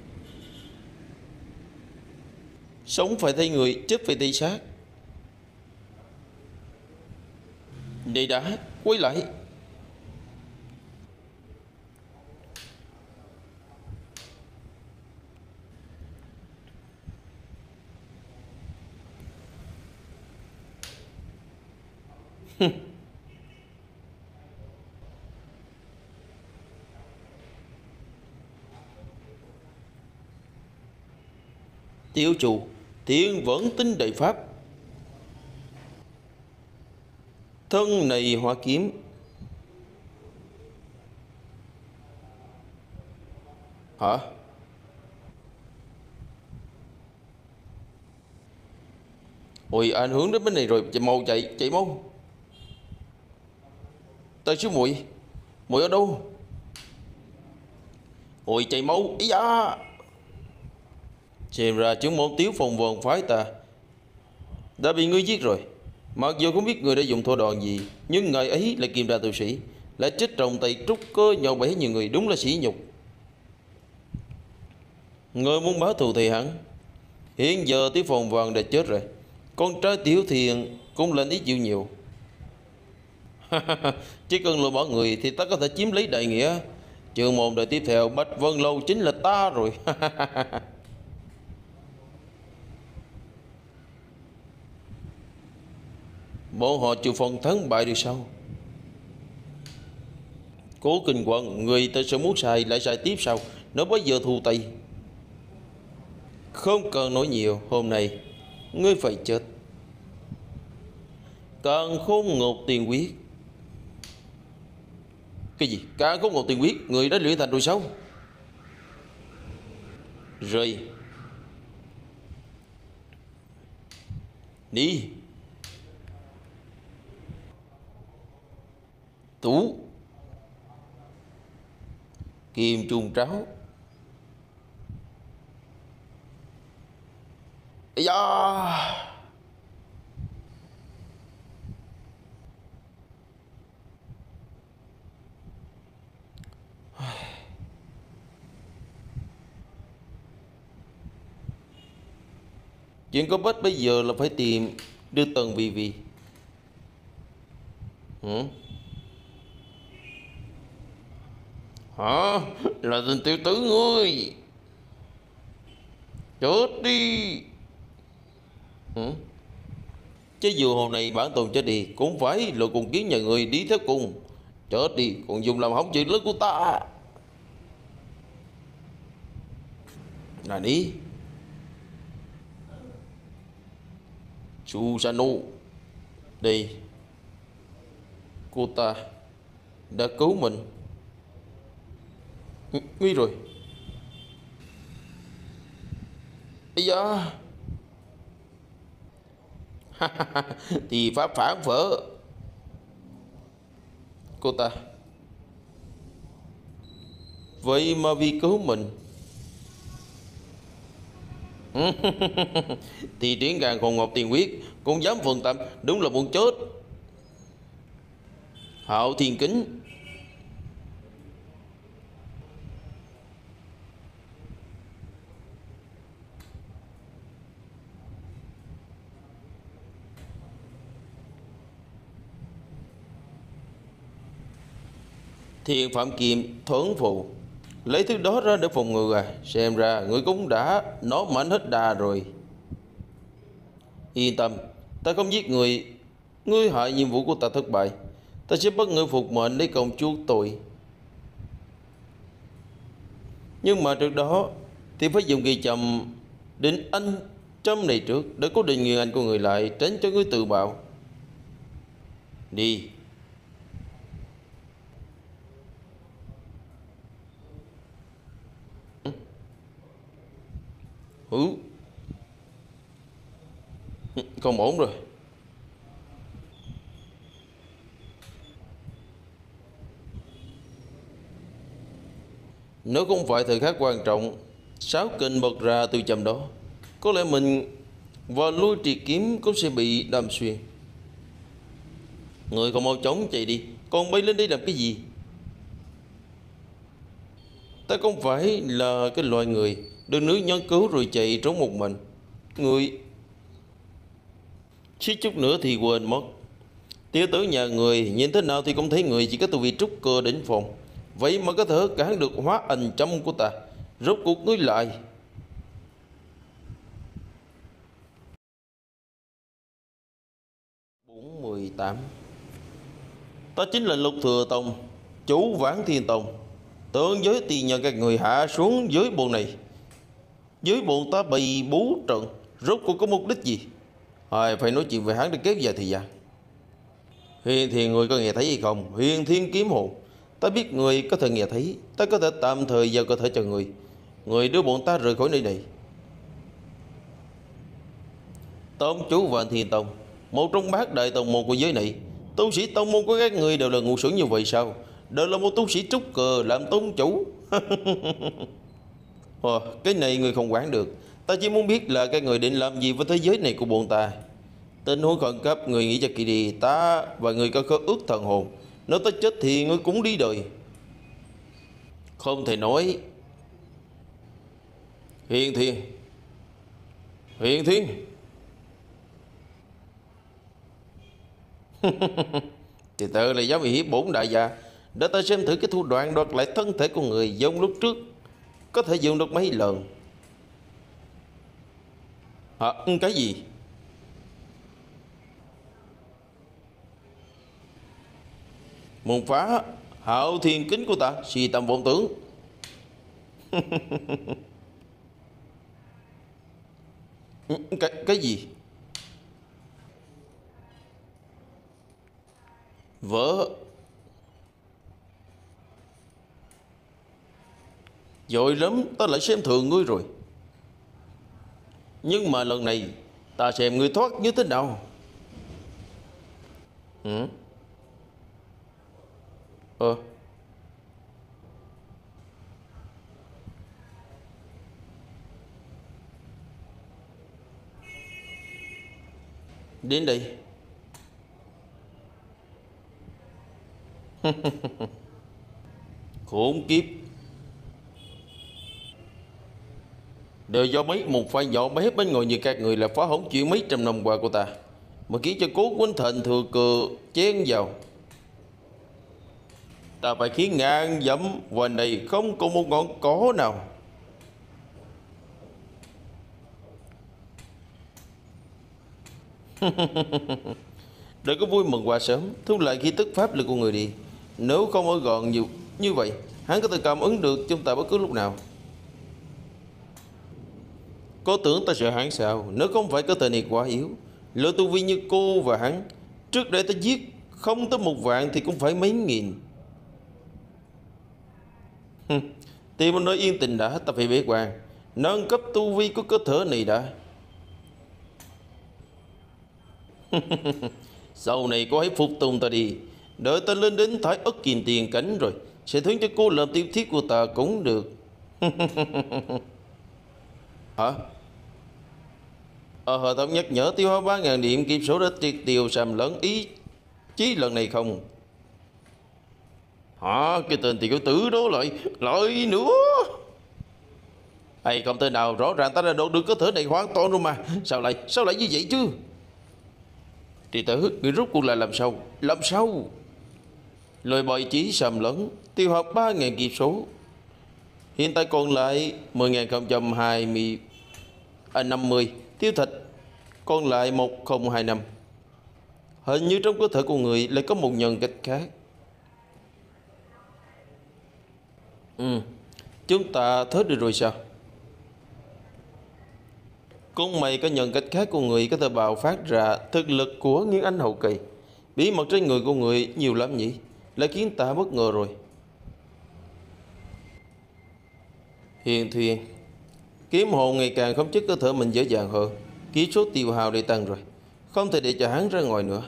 Sống phải thay người, chết phải thay xác. Đi đã, quay lại. Tiểu chủ, thiên vẫn tính đại pháp. Thân này hỏa kiếm. Hả? Ôi, ảnh hưởng đến bên này rồi, chạy mau, chạy mau. Tần sư muội, muội ở đâu? Ôi, chạy mau, ý da. Xem ra chứng môn Tiếu Phòng Vườn Phái ta đã bị ngươi giết rồi. Mặc dù không biết người đã dùng thủ đoạn gì, nhưng ngày ấy là kiềm đà tu sĩ, lại chết trong tay trúc cơ nhậu bẫy nhiều người, đúng là sỉ nhục. Người muốn báo thù thì hẳn. Hiện giờ Tiếu Phòng Vườn đã chết rồi, con trai Tiểu Thiền cũng lên ý chịu nhiều. Chỉ cần lừa bỏ người thì ta có thể chiếm lấy đại nghĩa. Trường môn đời tiếp theo Bạch Vân Lâu chính là ta rồi. Bọn họ chịu phần thắng bại được sao? Cố Kinh Quận, người ta sẽ muốn xài lại xài tiếp sao? Nó bây giờ thu tay. Không cần nói nhiều, hôm nay ngươi phải chết. Càng Khôn Ngột Tiền Quyết. Cái gì? Càng Khôn Ngột Tiền Quyết người đã luyện thành rồi sao? Rồi. Đi. Tú. Kim Trung Tráo. Ây da. Chuyện cấp bách bây giờ là phải tìm đưa Tần Vi Vi. Hả? Là tình tiểu tử ngươi? Chết đi. Chứ dù hôm nay bản tồn chết đi cũng phải lộ cùng kiến nhà người đi theo cùng. Chết đi, còn dùng làm hỏng chuyện lớn của ta. Là đi Chu Sanu. Đi. Cô ta đã cứu mình. Nguy rồi. Ây da. Thì pháp phản phở. Cô ta vậy mà vì cứu mình thì triển càng còn ngọc tiền quyết cũng dám phần tâm, đúng là muốn chết. Hạo Thiên Kính. Thiền Phạm Kiếm Thuấn Phụ. Lấy thứ đó ra để phòng ngừa à? Xem ra người cũng đã nói mảnh hết đà rồi. Yên tâm, ta không giết người. Ngươi hại nhiệm vụ của ta thất bại, ta sẽ bắt ngươi phục mệnh để cộng chuộc tội. Nhưng mà trước đó thì phải dùng kỳ trầm định anh trăm này trước, để cố định nguyên anh của người lại, tránh cho ngươi tự bạo. Đi. Không ổn rồi. Nếu không phải thời khắc quan trọng, sáu kênh bật ra từ chầm đó, có lẽ mình và lui trì kiếm cũng sẽ bị đâm xuyên. Người còn mau chóng chạy đi, còn bay lên đây làm cái gì? Ta không phải là cái loại người được nữ nhân cứu rồi chạy trốn một mình. Người suýt chút nữa thì quên mất. Tiểu tử nhà người nhìn thế nào thì cũng thấy người chỉ có tu vi trúc cơ đỉnh phòng, vậy mà có thể cản được hóa ảnh trăm của ta. Rốt cuộc ngươi lại bốn 18. Ta chính là Lục Thừa Tông, chủ Vãn Thiên Tông. Tưởng giới tiền nhân các người hạ xuống dưới bộ này, dưới bọn ta bị bố trận, rốt cuộc có mục đích gì? Phải nói chuyện về hắn để kéo dài thời gian. Huyền Thiên người có nghe thấy hay không? Huyền Thiên Kiếm Hồn. Ta biết người có thể nghe thấy, ta có thể tạm thời giao cơ thể cho người. Người đưa bọn ta rời khỏi nơi này. Tông chủ Vạn Thiên Tông, một trong bát đại tông môn của giới này. Tu sĩ tông môn của các người đều là ngu xuẩn như vậy sao? Đều là một tu sĩ trúc cờ làm tông chủ. Cái này người không quản được. Ta chỉ muốn biết là các người định làm gì với thế giới này của bọn ta. Tình huống khẩn cấp, người nghĩ cho kỳ đi. Ta và người có khớ ước thần hồn, nếu ta chết thì người cũng đi đời. Không thể nói. Huyền Thiên, Huyền Thiên. Thì tự là giáo bị hiếp bốn đại gia. Để ta xem thử cái thủ đoạn đoạt lại thân thể của người giống lúc trước, có thể dùng được mấy lần. Cái gì? Muốn phá Hạo Thiên Kính của ta, suy tâm vọng tưởng. Cái gì? Vỡ dội lắm, ta lại xem thường ngươi rồi. Nhưng mà lần này ta xem ngươi thoát như thế nào. Đến đây. Khốn kiếp. Đều do mấy một pha nhỏ bé bên ngồi như các người là phá hỏng chuyện mấy trăm năm qua của ta, mà khiến cho Cố Quýnh Thịnh thừa cờ chén vào. Ta phải khiến ngang dẫm và này không có một ngọn cỏ nào. Đừng có vui mừng quá sớm, thu lại khi tức pháp lực của người đi. Nếu không ở gọn nhiều như vậy, hắn có thể cảm ứng được chúng ta bất cứ lúc nào. Có tưởng ta sợ hắn sao? Nếu không phải cơ thể này quá yếu, lỡ tu vi như cô và hắn, trước đây ta giết không tới 1 vạn thì cũng phải mấy nghìn. Thì muốn nói yên tình đã, ta phải bế quan nâng cấp tu vi của cơ thể này đã. Sau này cô hãy phục tùng ta đi, đợi ta lên đến Thái Ất Kiền Tiền Cảnh rồi sẽ thưởng cho cô làm tiểu thiết của ta cũng được. Hả? Hệ thống nhắc nhở tiêu hóa 3.000 điểm kiếp số đã triệt tiêu sàm lẫn ý chí lần này không? Hả? Cái tên tiểu tử đó lại nữa. Hay không tên nào, rõ ràng ta đã đổ được cơ thể này hoàn toàn rồi mà. Sao lại như vậy chứ? Thì tử, người rút cuộc lại làm sao? Lời bòi chí sầm lẫn, tiêu hợp 3.000 kiếp số. Hiện tại còn lại 10.050, tiêu thịt còn lại 1025. Hình như trong cơ thể của người lại có một nhân cách khác. Chúng ta thớ được rồi sao? Cũng mày có nhận cách khác của người có thể bạo phát ra thực lực của những anh hậu kỳ. Bí mật trên người của người nhiều lắm nhỉ, lại khiến ta bất ngờ rồi. Hiền Thuyền Kiếm Hồn ngày càng khống chế cơ thể mình dễ dàng hơn. Ký số tiêu hào đầy tăng rồi, không thể để cho hắn ra ngoài nữa.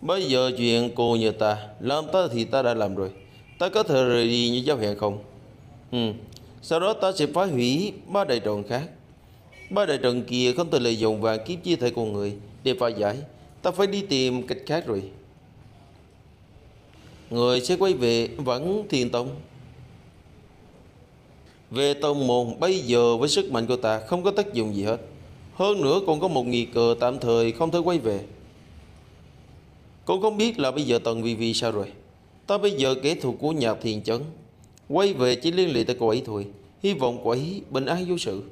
Bây giờ chuyện cô nhờ ta làm ta thì ta đã làm rồi. Ta có thể rời đi như giao hẹn không? Sau đó ta sẽ phá hủy 3 đại trận khác. 3 đại trận kia không thể lợi dụng và kiếp chia thể con người để phá giải. Ta phải đi tìm cách khác rồi. Người sẽ quay về vẫn Thiền Tông. Về tông môn bây giờ với sức mạnh của ta không có tác dụng gì hết. Hơn nữa còn có một nghi cờ tạm thời không thể quay về. Cô không biết là bây giờ Tần Vi Vi sao rồi. Ta bây giờ kẻ thù của nhà Thiền Chấn, quay về chỉ liên lụy tới cô ấy thôi. Hy vọng cô ấy bình an vô sự.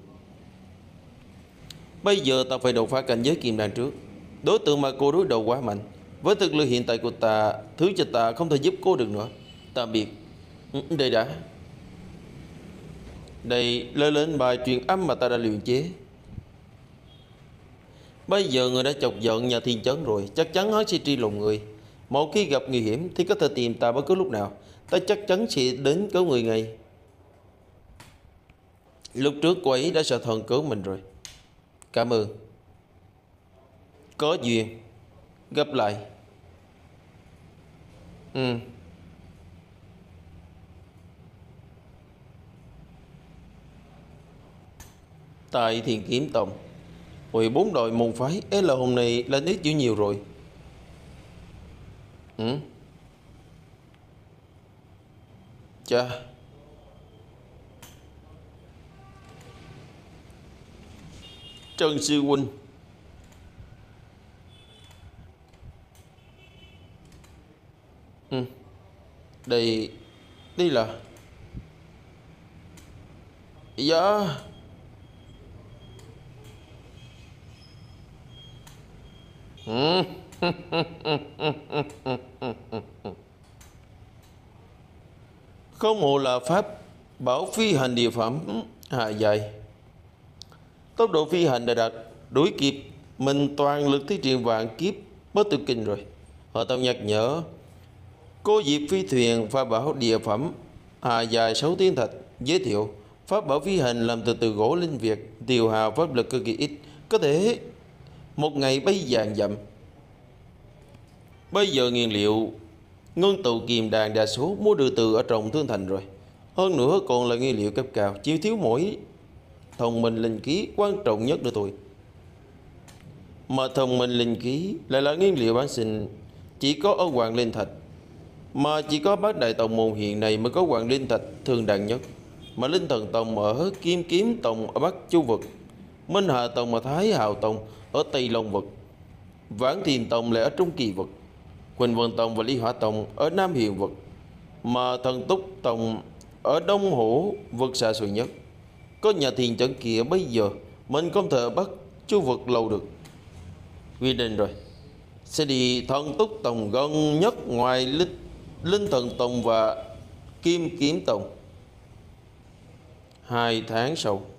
Bây giờ ta phải đột phá cảnh giới kim đan trước. Đối tượng mà cô đối đầu quá mạnh. Với thực lực hiện tại của ta, thứ cho ta không thể giúp cô được nữa. Tạm biệt. Đây đã. Đây lơ lên bài truyền âm mà ta đã luyện chế. Bây giờ người đã chọc giận nhà Thiên Chấn rồi, chắc chắn hắn sẽ truy lùng người. Một khi gặp nguy hiểm thì có thể tìm ta bất cứ lúc nào. Ta chắc chắn sẽ đến cứu người ngay. Lúc trước cô ấy đã sợ thần cứu mình rồi. Cảm ơn. Có duyên gặp lại. Tại Thiền Kiếm Tông, 14 đội môn phái là hôm nay lên ít dữ nhiều rồi. Chà. Trần Sư Huynh, Đây là. Dạ. Không hồ là pháp bảo phi hành địa phẩm hạ dài. Tốc độ phi hành đã đạt đuổi kịp mình toàn lực thi triển vạn kiếp bất tử kinh rồi. Họ tao nhắc nhở cô Diệp phi thuyền pha bảo địa phẩm hạ dài 6 tiếng thạch. Giới thiệu pháp bảo phi hành làm từ gỗ linh việt, tiêu hào pháp lực cực kỳ ít, có thể một ngày bay vàng dặm. Bây giờ nguyên liệu ngưng tụ kiềm đàn đa số mua được từ ở trong Thương Thành rồi. Hơn nữa còn là nguyên liệu cấp cao, chỉ thiếu mỗi thông minh linh khí quan trọng nhất nữa thôi. Mà thông minh linh khí lại là nguyên liệu bán sinh chỉ có ở Hoàng Linh Thạch, mà chỉ có bác đại tông môn hiện nay mới có Hoàng Linh Thạch thường đẳng nhất. mà Linh Thần Tông ở Kim Kiếm Tông ở Bắc Chu Vực, Minh Hà Tông ở Thái Hào Tông ở Tây Long Vực, Vãn Thiền Tông lại ở Trung Kỳ Vực, Quỳnh Vân Tông và Ly Hỏa Tông ở Nam Hiền Vực, mà Thần Túc Tông ở Đông Hổ Vực xa xôi nhất. Có nhà thiền chấn kia bây giờ mình không thể bắt Chu Vực lâu được. Quy định rồi, sẽ đi Thần Túc Tông gần nhất ngoài Linh Thần Tông và Kim Kiếm Tông. 2 tháng sau.